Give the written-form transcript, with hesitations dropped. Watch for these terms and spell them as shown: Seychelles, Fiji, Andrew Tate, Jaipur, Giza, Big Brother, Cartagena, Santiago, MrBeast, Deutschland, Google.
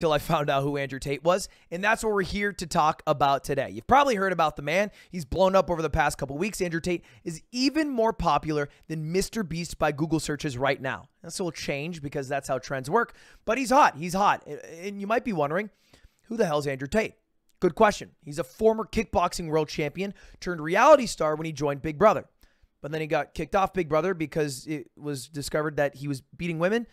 till I found out who Andrew Tate was, and that's what we're here to talk about today. You've probably heard about the man. He's blown up over the past couple weeks. Andrew Tate is even more popular than MrBeast by Google searches right now. This will change because that's how trends work, but he's hot. He's hot, and you might be wondering, who the hell's Andrew Tate? Good question. He's a former kickboxing world champion turned reality star when he joined Big Brother, but then he got kicked off Big Brother because it was discovered that he was beating women